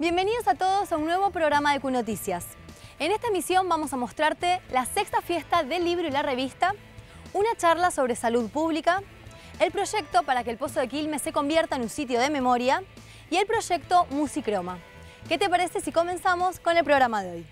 Bienvenidos a todos a un nuevo programa de Q.Noticias. En esta emisión vamos a mostrarte la sexta fiesta del libro y la revista, una charla sobre salud pública, el proyecto para que el Pozo de Quilmes se convierta en un sitio de memoria y el proyecto Musicroma. ¿Qué te parece si comenzamos con el programa de hoy?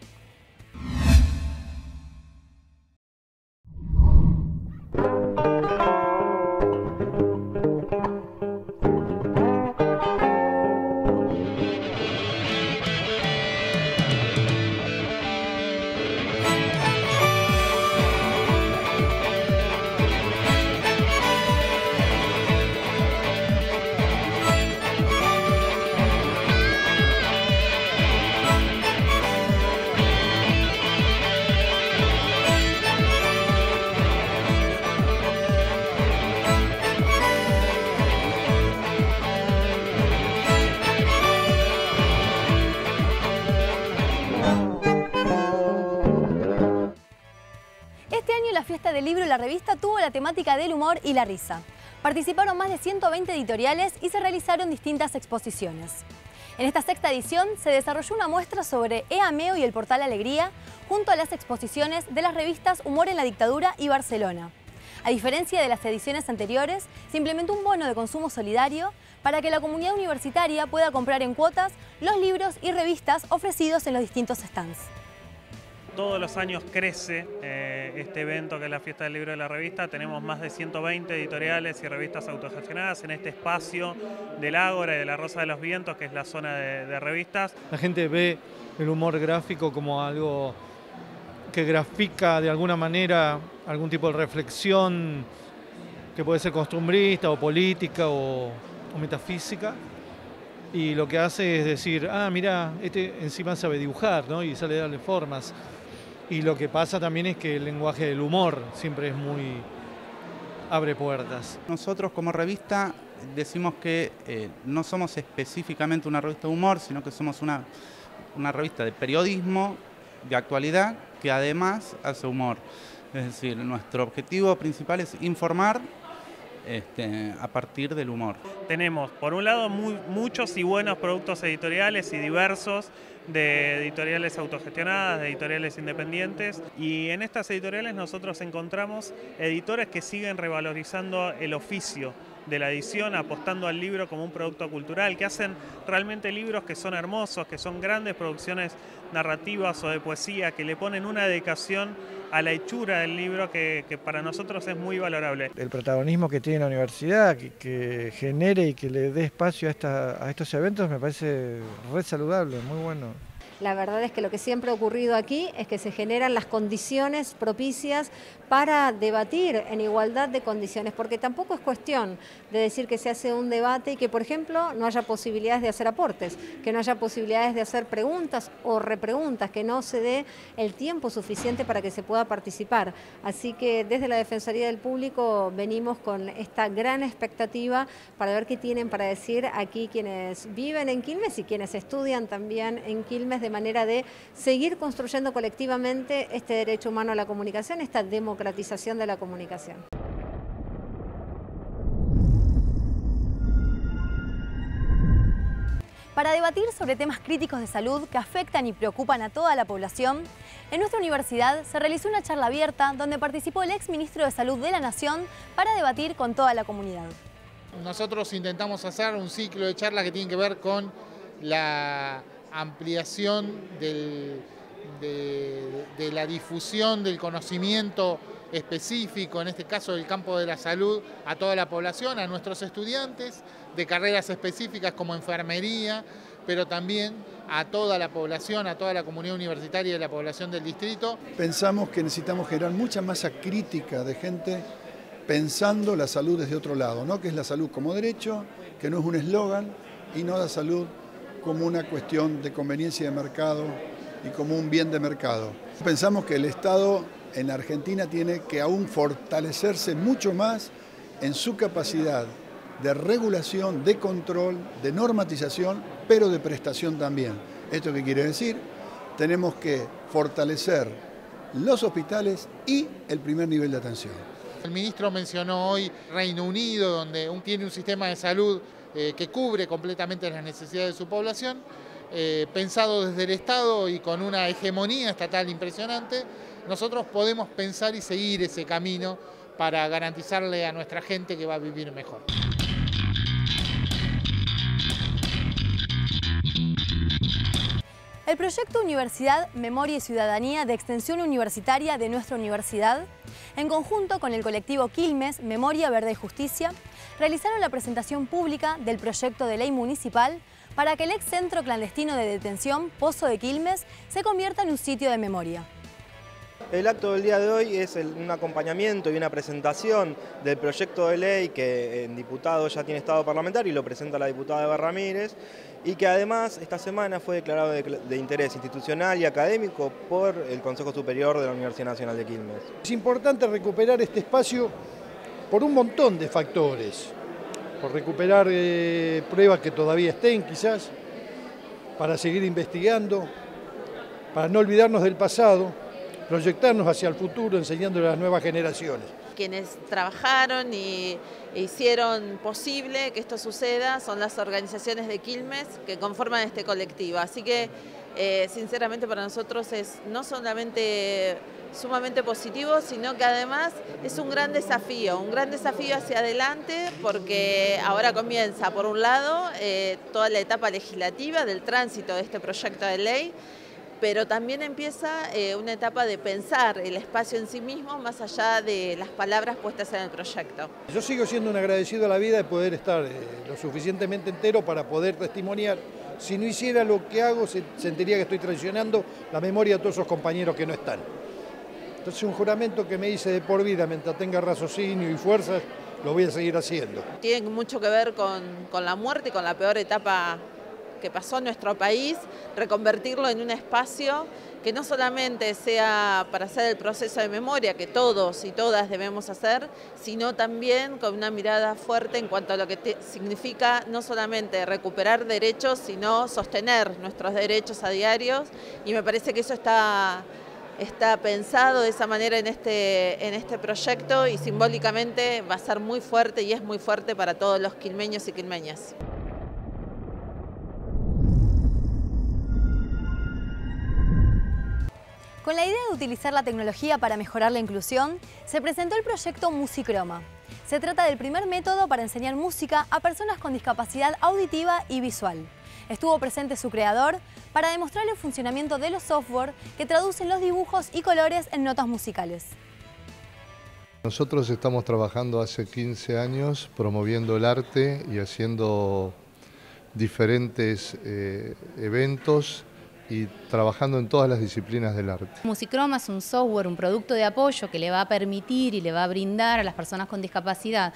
El libro y la revista tuvo la temática del humor y la risa. Participaron más de 120 editoriales y se realizaron distintas exposiciones. En esta sexta edición se desarrolló una muestra sobre EAMEO y el portal Alegría, junto a las exposiciones de las revistas Humor en la Dictadura y Barcelona. A diferencia de las ediciones anteriores, se implementó un bono de consumo solidario para que la comunidad universitaria pueda comprar en cuotas los libros y revistas ofrecidos en los distintos stands. Todos los años crece este evento que es la Fiesta del Libro de la Revista. Tenemos más de 120 editoriales y revistas autogestionadas en este espacio del Ágora y de la Rosa de los Vientos, que es la zona de revistas. La gente ve el humor gráfico como algo que grafica de alguna manera algún tipo de reflexión que puede ser costumbrista o política o metafísica. Y lo que hace es decir, ah, mirá, este encima sabe dibujar, ¿no? Y sale a darle formas. Y lo que pasa también es que el lenguaje del humor siempre es muy... abre puertas. Nosotros como revista decimos que no somos específicamente una revista de humor, sino que somos una revista de periodismo, de actualidad, que además hace humor. Es decir, nuestro objetivo principal es informar a partir del humor. Tenemos, por un lado, muchos y buenos productos editoriales y diversos, de editoriales autogestionadas, de editoriales independientes, y en estas editoriales nosotros encontramos editores que siguen revalorizando el oficio de la edición, apostando al libro como un producto cultural, que hacen realmente libros que son hermosos, que son grandes producciones narrativas o de poesía, que le ponen una dedicación a la hechura del libro que para nosotros es muy valorable. El protagonismo que tiene la universidad, que genere y que le dé espacio a estos eventos, me parece re saludable, muy bueno. La verdad es que lo que siempre ha ocurrido aquí es que se generan las condiciones propicias para debatir en igualdad de condiciones, porque tampoco es cuestión de decir que se hace un debate y que, por ejemplo, no haya posibilidades de hacer aportes, que no haya posibilidades de hacer preguntas o repreguntas, que no se dé el tiempo suficiente para que se pueda participar. Así que desde la Defensoría del Público venimos con esta gran expectativa para ver qué tienen para decir aquí quienes viven en Quilmes y quienes estudian también en Quilmes, de manera de seguir construyendo colectivamente este derecho humano a la comunicación, esta democratización de la comunicación. Para debatir sobre temas críticos de salud que afectan y preocupan a toda la población, en nuestra universidad se realizó una charla abierta donde participó el exministro de Salud de la Nación para debatir con toda la comunidad. Nosotros intentamos hacer un ciclo de charlas que tienen que ver con la ampliación de la difusión del conocimiento específico, en este caso del campo de la salud, a toda la población, a nuestros estudiantes de carreras específicas como enfermería, pero también a toda la población, a toda la comunidad universitaria y a la población del distrito. Pensamos que necesitamos generar mucha masa crítica de gente pensando la salud desde otro lado, ¿no? Que es la salud como derecho, que no es un eslogan, y no la salud como una cuestión de conveniencia de mercado y como un bien de mercado. Pensamos que el Estado en la Argentina tiene que aún fortalecerse mucho más en su capacidad de regulación, de control, de normatización, pero de prestación también. ¿Esto qué quiere decir? Tenemos que fortalecer los hospitales y el primer nivel de atención. El ministro mencionó hoy Reino Unido, donde tiene un sistema de salud que cubre completamente las necesidades de su población, pensado desde el Estado y con una hegemonía estatal impresionante, nosotros podemos pensar y seguir ese camino para garantizarle a nuestra gente que va a vivir mejor. El proyecto Universidad, Memoria y Ciudadanía de Extensión Universitaria de nuestra universidad, en conjunto con el colectivo Quilmes, Memoria, Verde y Justicia, realizaron la presentación pública del proyecto de ley municipal para que el ex centro clandestino de detención, Pozo de Quilmes, se convierta en un sitio de memoria. El acto del día de hoy es un acompañamiento y una presentación del proyecto de ley que en diputado ya tiene estado parlamentario y lo presenta la diputada Eva Ramírez, y que además esta semana fue declarado de interés institucional y académico por el Consejo Superior de la Universidad Nacional de Quilmes. Es importante recuperar este espacio por un montón de factores, por recuperar pruebas que todavía estén quizás, para seguir investigando, para no olvidarnos del pasado, proyectarnos hacia el futuro, enseñando a las nuevas generaciones. Quienes trabajaron e hicieron posible que esto suceda son las organizaciones de Quilmes que conforman este colectivo. Así que, sinceramente, para nosotros es no solamente sumamente positivo, sino que además es un gran desafío hacia adelante, porque ahora comienza, por un lado, toda la etapa legislativa del tránsito de este proyecto de ley, pero también empieza una etapa de pensar el espacio en sí mismo, más allá de las palabras puestas en el proyecto. Yo sigo siendo un agradecido a la vida de poder estar lo suficientemente entero para poder testimoniar. Si no hiciera lo que hago, sentiría que estoy traicionando la memoria de todos esos compañeros que no están. Entonces, un juramento que me hice de por vida, mientras tenga raciocinio y fuerzas, lo voy a seguir haciendo. Tiene mucho que ver con la muerte y con la peor etapa que pasó en nuestro país, reconvertirlo en un espacio que no solamente sea para hacer el proceso de memoria que todos y todas debemos hacer, sino también con una mirada fuerte en cuanto a lo que significa no solamente recuperar derechos, sino sostener nuestros derechos a diario, y me parece que eso está pensado de esa manera en este proyecto, y simbólicamente va a ser muy fuerte y es muy fuerte para todos los quilmeños y quilmeñas. Con la idea de utilizar la tecnología para mejorar la inclusión, se presentó el proyecto Musicroma. Se trata del primer método para enseñar música a personas con discapacidad auditiva y visual. Estuvo presente su creador para demostrar el funcionamiento de los software que traducen los dibujos y colores en notas musicales. Nosotros estamos trabajando hace 15 años promoviendo el arte y haciendo diferentes eventos y trabajando en todas las disciplinas del arte. Musicroma es un software, un producto de apoyo que le va a permitir y le va a brindar a las personas con discapacidad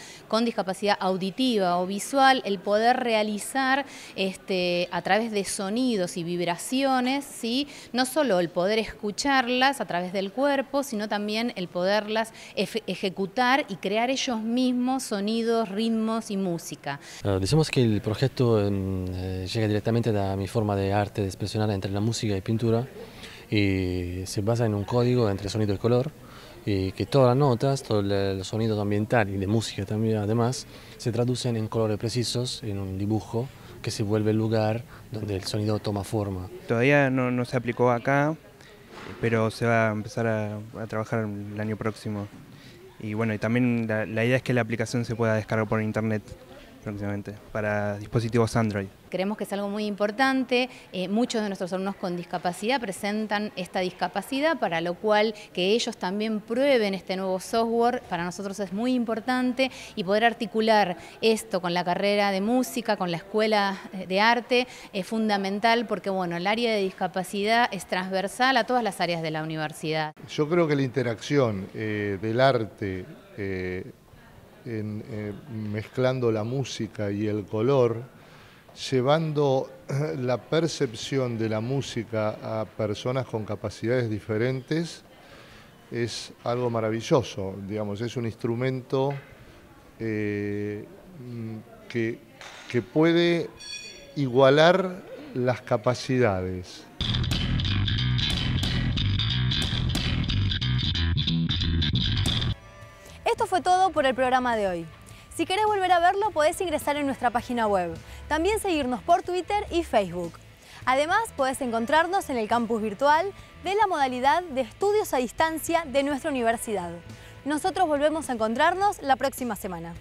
auditiva o visual, el poder realizar a través de sonidos y vibraciones, ¿sí? No solo el poder escucharlas a través del cuerpo, sino también el poderlas ejecutar y crear ellos mismos sonidos, ritmos y música. Decimos que el proyecto llega directamente a mi forma de arte de expresionar entre la música y pintura, y se basa en un código entre sonido y color, y que todas las notas, todos los sonidos ambientales y de música también además, se traducen en colores precisos, en un dibujo que se vuelve el lugar donde el sonido toma forma. Todavía no se aplicó acá, pero se va a empezar a trabajar el año próximo. Y bueno, y también la idea es que la aplicación se pueda descargar por internet próximamente para dispositivos Android. Creemos que es algo muy importante, muchos de nuestros alumnos con discapacidad presentan esta discapacidad, para lo cual que ellos también prueben este nuevo software, para nosotros es muy importante, y poder articular esto con la carrera de música, con la escuela de arte, es fundamental porque bueno, el área de discapacidad es transversal a todas las áreas de la universidad. Yo creo que la interacción del arte mezclando la música y el color, llevando la percepción de la música a personas con capacidades diferentes, es algo maravilloso, digamos, es un instrumento que puede igualar las capacidades. Esto fue todo por el programa de hoy. Si querés volver a verlo, podés ingresar en nuestra página web. También seguirnos por Twitter y Facebook. Además, podés encontrarnos en el campus virtual de la modalidad de estudios a distancia de nuestra universidad. Nosotros volvemos a encontrarnos la próxima semana.